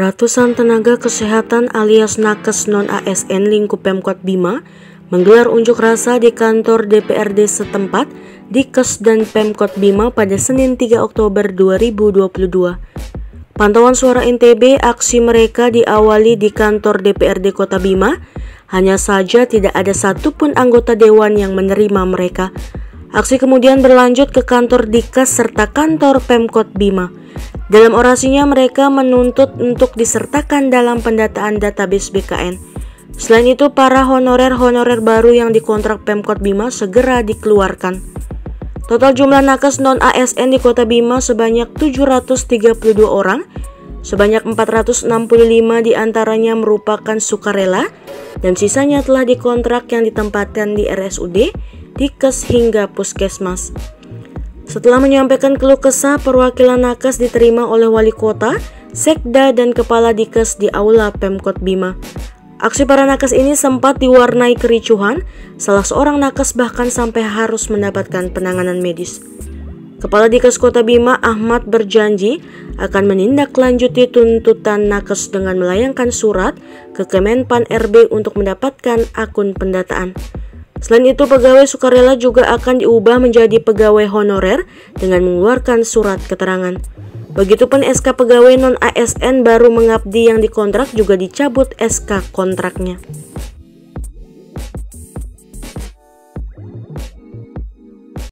Ratusan tenaga kesehatan alias nakes non-ASN lingkup Pemkot Bima menggelar unjuk rasa di kantor DPRD setempat, Dikes dan Pemkot Bima pada Senin 3 Oktober 2022. Pantauan Suara NTB, aksi mereka diawali di kantor DPRD Kota Bima, hanya saja tidak ada satupun anggota dewan yang menerima mereka. Aksi kemudian berlanjut ke kantor Dikes serta kantor Pemkot Bima. Dalam orasinya, mereka menuntut untuk disertakan dalam pendataan database BKN. Selain itu, para honorer-honorer baru yang dikontrak Pemkot Bima segera dikeluarkan. Total jumlah nakes non-ASN di Kota Bima sebanyak 732 orang, sebanyak 465 diantaranya merupakan sukarela, dan sisanya telah dikontrak yang ditempatkan di RSUD, Dikes hingga Puskesmas. Setelah menyampaikan keluh kesah, perwakilan nakes diterima oleh Walikota, Sekda, dan Kepala Dikes di Aula Pemkot Bima. Aksi para nakes ini sempat diwarnai kericuhan, salah seorang nakes bahkan sampai harus mendapatkan penanganan medis. Kepala Dikes Kota Bima, Ahmad, berjanji akan menindaklanjuti tuntutan nakes dengan melayangkan surat ke Kemenpan RB untuk mendapatkan akun pendataan. Selain itu, pegawai sukarela juga akan diubah menjadi pegawai honorer dengan mengeluarkan surat keterangan. Begitupun SK pegawai non-ASN baru mengabdi yang dikontrak juga dicabut SK kontraknya.